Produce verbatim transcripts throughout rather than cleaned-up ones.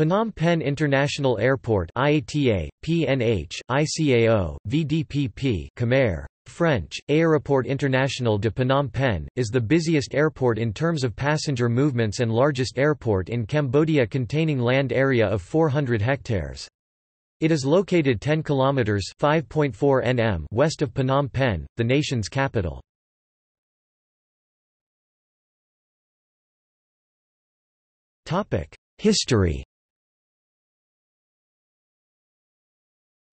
Phnom Penh International Airport I A T A, P N H, I C A O, V D P P Khmer, French, Aéroport International de Phnom Penh, is the busiest airport in terms of passenger movements and largest airport in Cambodia containing land area of four hundred hectares. It is located ten kilometers (five point four nautical miles) west of Phnom Penh, the nation's capital. History.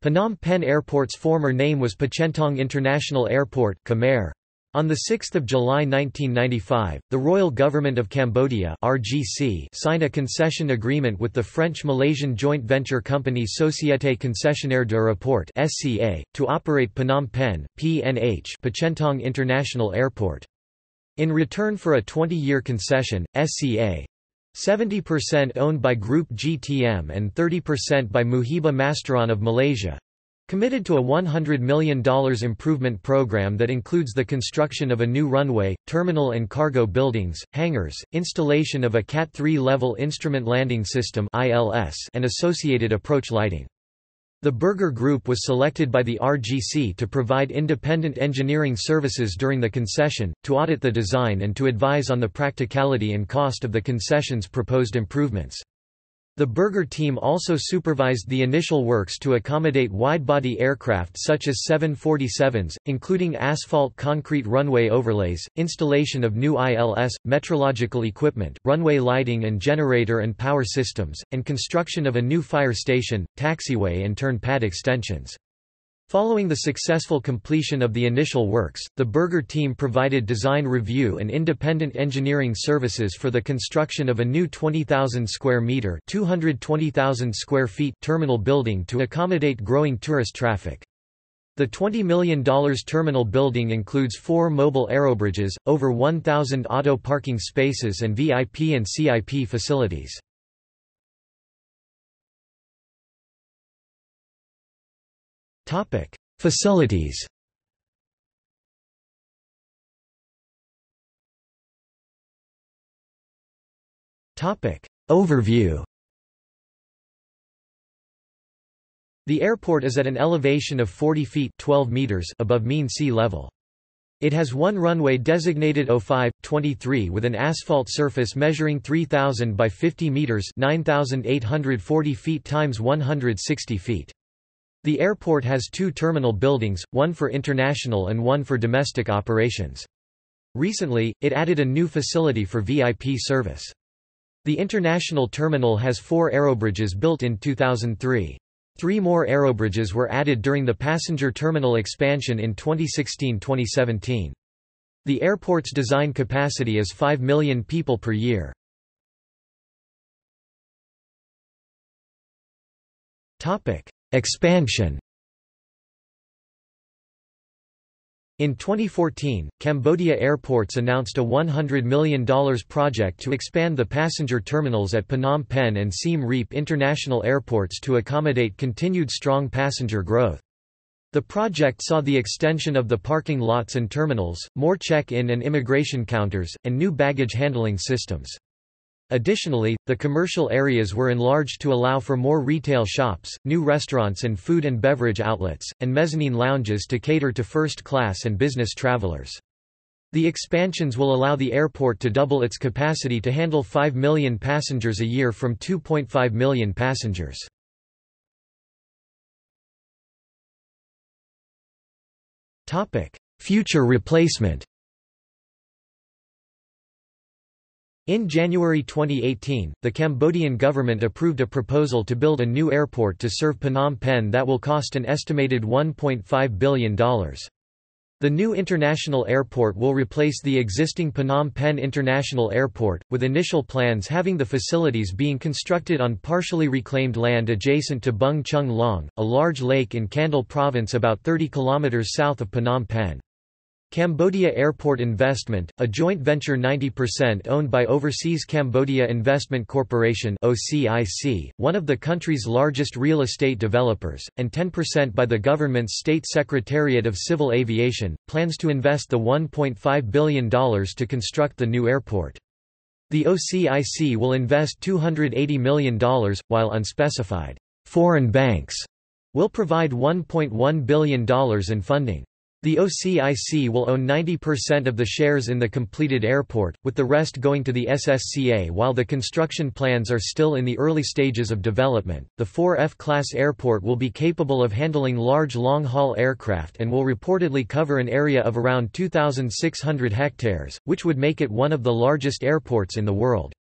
Phnom Penh Airport's former name was Pochentong International Airport Khmer. On the sixth of July nineteen ninety-five, the Royal Government of Cambodia (R G C) signed a concession agreement with the French-Malaysian joint venture company Société Concessionnaire de l'Aéroport (S C A) to operate Phnom Penh (P N H) Pochentong International Airport. In return for a twenty-year concession, S C A seventy percent owned by Group G T M and thirty percent by Muhibah Masteron of Malaysia, committed to a one hundred million dollars improvement program that includes the construction of a new runway, terminal and cargo buildings, hangars, installation of a Cat three level instrument landing system I L S and associated approach lighting. The Berger Group was selected by the R G C to provide independent engineering services during the concession, to audit the design and to advise on the practicality and cost of the concession's proposed improvements. The Berger team also supervised the initial works to accommodate wide-body aircraft such as seven forty-sevens, including asphalt concrete runway overlays, installation of new I L S, metrological equipment, runway lighting and generator and power systems, and construction of a new fire station, taxiway and turn pad extensions. Following the successful completion of the initial works, the Berger team provided design review and independent engineering services for the construction of a new twenty thousand square meter (two hundred twenty thousand square feet) terminal building to accommodate growing tourist traffic. The twenty million dollars terminal building includes four mobile aerobridges, over one thousand auto parking spaces and V I P and C I P facilities. Topic: Facilities. Topic: Overview. The airport is at an elevation of forty feet (twelve meters) above mean sea level. It has one runway designated oh five twenty-three with an asphalt surface measuring three thousand by fifty meters (nine thousand eight hundred forty feet times one hundred sixty feet). The airport has two terminal buildings, one for international and one for domestic operations. Recently, it added a new facility for V I P service. The international terminal has four aerobridges built in two thousand three. Three more aerobridges were added during the passenger terminal expansion in twenty sixteen to twenty seventeen. The airport's design capacity is five million people per year. Expansion. In twenty fourteen, Cambodia Airports announced a one hundred million dollars project to expand the passenger terminals at Phnom Penh and Siem Reap International Airports to accommodate continued strong passenger growth. The project saw the extension of the parking lots and terminals, more check-in and immigration counters, and new baggage handling systems. Additionally, the commercial areas were enlarged to allow for more retail shops, new restaurants and food and beverage outlets, and mezzanine lounges to cater to first-class and business travelers. The expansions will allow the airport to double its capacity to handle five million passengers a year from two point five million passengers. Future replacement. In January twenty eighteen, the Cambodian government approved a proposal to build a new airport to serve Phnom Penh that will cost an estimated one point five billion dollars. The new international airport will replace the existing Phnom Penh International Airport, with initial plans having the facilities being constructed on partially reclaimed land adjacent to Bung Chung Long, a large lake in Kandal Province about thirty kilometers south of Phnom Penh. Cambodia Airport Investment, a joint venture ninety percent owned by Overseas Cambodia Investment Corporation (O C I C), one of the country's largest real estate developers, and ten percent by the government's State Secretariat of Civil Aviation, plans to invest the one point five billion dollars to construct the new airport. The O C I C will invest two hundred eighty million dollars, while unspecified foreign banks will provide one point one billion dollars in funding. The O C I C will own ninety percent of the shares in the completed airport, with the rest going to the S S C A while the construction plans are still in the early stages of development. The four F class airport will be capable of handling large long-haul aircraft and will reportedly cover an area of around two thousand six hundred hectares, which would make it one of the largest airports in the world.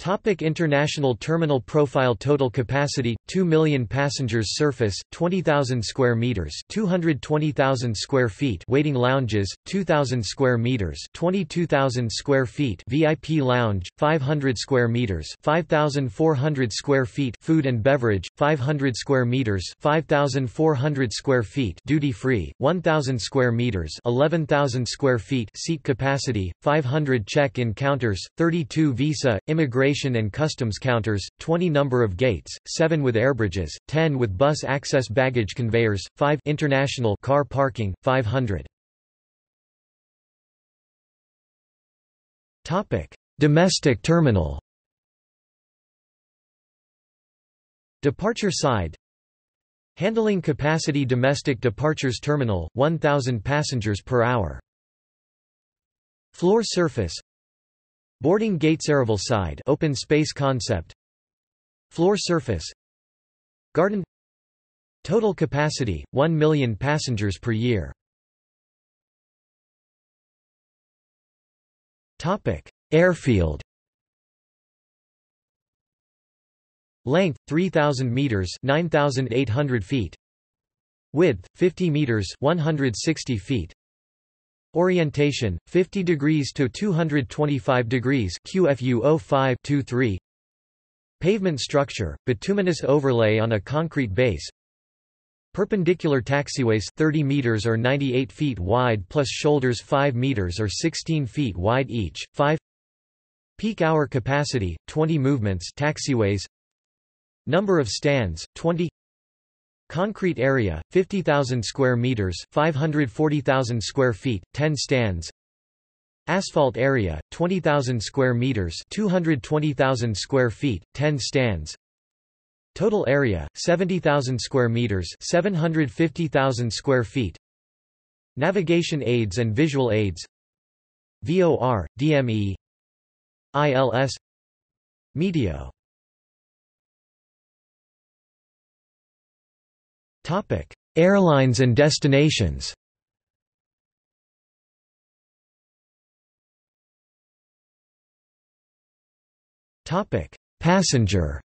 Topic: International terminal profile. Total capacity: two million passengers. Surface: twenty thousand square meters, two hundred twenty thousand square feet. Waiting lounges: two thousand square meters, twenty-two thousand square feet. V I P lounge: five hundred square meters, five thousand four hundred square feet. Food and beverage: five hundred square meters, five thousand four hundred square feet. Duty free: one thousand square meters, eleven thousand square feet. Seat capacity: five hundred check-in counters, thirty-two visa, immigration and customs counters, twenty number of gates, seven with air bridges, ten with bus access baggage conveyors, five international car parking, five hundred. Topic: Domestic terminal. Departure side: handling capacity. Domestic departures terminal, one thousand passengers per hour. Floor surface: boarding gates. Aerial side: open space concept. Floor surface: garden. Total capacity: one million passengers per year. Topic: Airfield. Length: three thousand meters, nine thousand eight hundred feet. Width: fifty meters, one hundred sixty feet. Orientation: fifty degrees to two hundred twenty-five degrees Q F U zero five twenty-three. Pavement structure: bituminous overlay on a concrete base. Perpendicular taxiways: thirty meters or ninety-eight feet wide plus shoulders five meters or sixteen feet wide each. five Peak hour capacity: twenty movements. Taxiways: number of stands: twenty. Concrete area: fifty thousand square meters, five hundred forty thousand square feet, ten stands. Asphalt area: twenty thousand square meters, two hundred twenty thousand square feet, ten stands. Total area: seventy thousand square meters, seven hundred fifty thousand square feet. Navigation aids and visual aids: V O R, D M E, I L S, Meteo. Topic: Airlines and destinations. Topic: Passenger.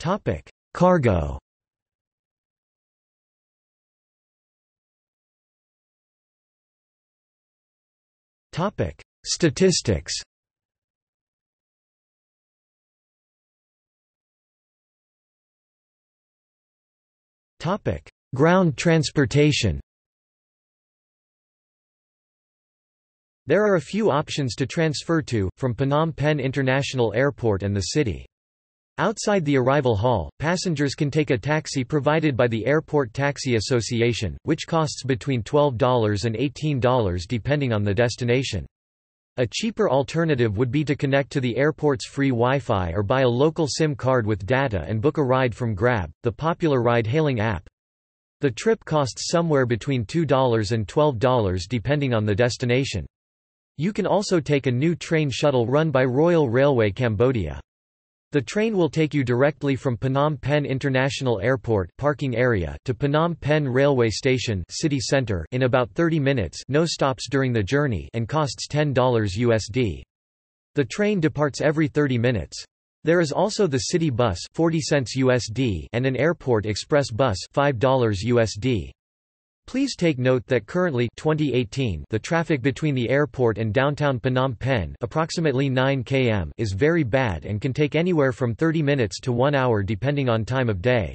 Topic: Cargo. Topic: Statistics. Topic: Ground transportation. There are a few options to transfer to from Phnom Penh International Airport and the city. Outside the arrival hall, passengers can take a taxi provided by the Airport Taxi Association, which costs between twelve dollars and eighteen dollars depending on the destination. A cheaper alternative would be to connect to the airport's free Wi-Fi or buy a local SIM card with data and book a ride from Grab, the popular ride-hailing app. The trip costs somewhere between two dollars and twelve dollars depending on the destination. You can also take a new train shuttle run by Royal Railway Cambodia. The train will take you directly from Phnom Penh International Airport parking area to Phnom Penh Railway Station city center in about thirty minutes, no stops during the journey, and costs ten dollars U S D. The train departs every thirty minutes. There is also the city bus forty cents U S D and an airport express bus five dollars U S D. Please take note that currently twenty eighteen the traffic between the airport and downtown Phnom Penh, approximately nine kilometers, is very bad and can take anywhere from thirty minutes to one hour depending on time of day.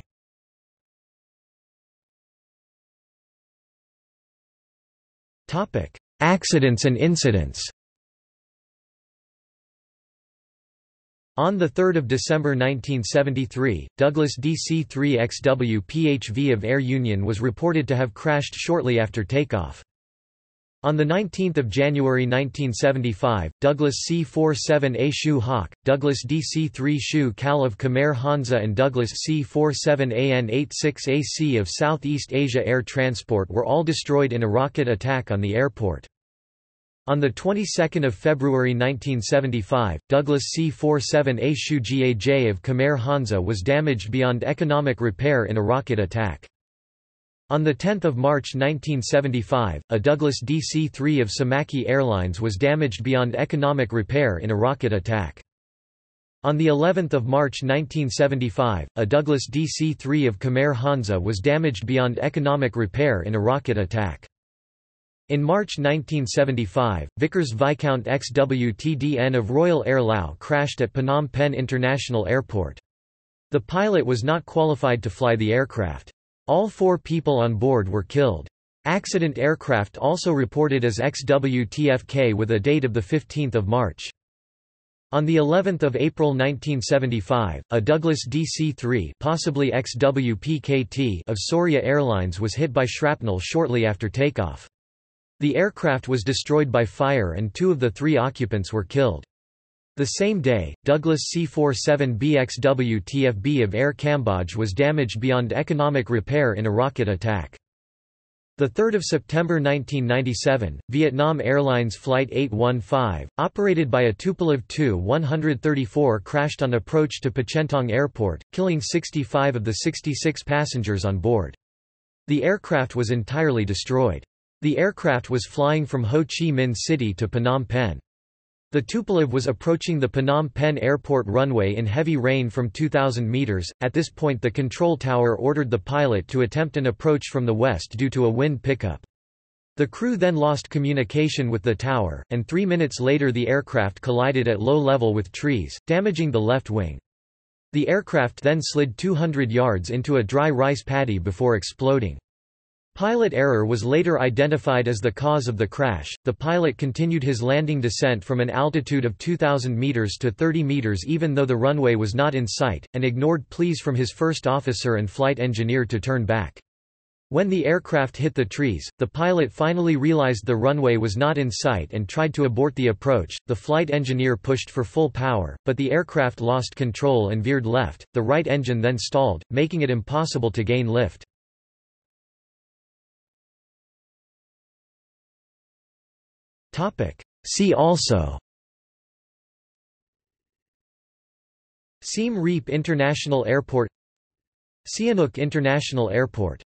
Topic: Accidents and incidents. On the third of December nineteen seventy-three, Douglas D C three X W P H V of Air Union was reported to have crashed shortly after takeoff. On the nineteenth of January nineteen seventy-five, Douglas C forty-seven A Shu Hawk, Douglas D C three Shu Kal of Khmer Hansa and Douglas C forty-seven A N eighty-six A C of Southeast Asia Air Transport were all destroyed in a rocket attack on the airport. On the twenty-second of February nineteen seventy-five, Douglas C forty-seven A Shu Gaj of Khmer Hansa was damaged beyond economic repair in a rocket attack. On the tenth of March nineteen seventy-five, a Douglas D C three of Samaki Airlines was damaged beyond economic repair in a rocket attack. On the eleventh of March nineteen seventy-five, a Douglas D C three of Khmer Hansa was damaged beyond economic repair in a rocket attack. In March nineteen seventy-five, Vickers Viscount X W T D N of Royal Air Lao crashed at Phnom Penh International Airport. The pilot was not qualified to fly the aircraft. All four people on board were killed. Accident aircraft also reported as X W T F K with a date of fifteen March. On the eleventh of April nineteen seventy-five, a Douglas D C three, possibly X W P K T, of Soria Airlines was hit by shrapnel shortly after takeoff. The aircraft was destroyed by fire and two of the three occupants were killed. The same day, Douglas C forty-seven B X W T F B of Air Cambodge was damaged beyond economic repair in a rocket attack. the third of September nineteen ninety-seven, Vietnam Airlines Flight eight one five, operated by a Tupolev Tu one thirty-four crashed on approach to Pochentong Airport, killing sixty-five of the sixty-six passengers on board. The aircraft was entirely destroyed. The aircraft was flying from Ho Chi Minh City to Phnom Penh. The Tupolev was approaching the Phnom Penh Airport runway in heavy rain from two thousand meters. At this point, the control tower ordered the pilot to attempt an approach from the west due to a wind pickup. The crew then lost communication with the tower, and three minutes later the aircraft collided at low level with trees, damaging the left wing. The aircraft then slid two hundred yards into a dry rice paddy before exploding. Pilot error was later identified as the cause of the crash. The pilot continued his landing descent from an altitude of two thousand meters to thirty meters even though the runway was not in sight, and ignored pleas from his first officer and flight engineer to turn back. When the aircraft hit the trees, the pilot finally realized the runway was not in sight and tried to abort the approach. The flight engineer pushed for full power, but the aircraft lost control and veered left. The right engine then stalled, making it impossible to gain lift. See also: Siem Reap International Airport, Sihanouk International Airport.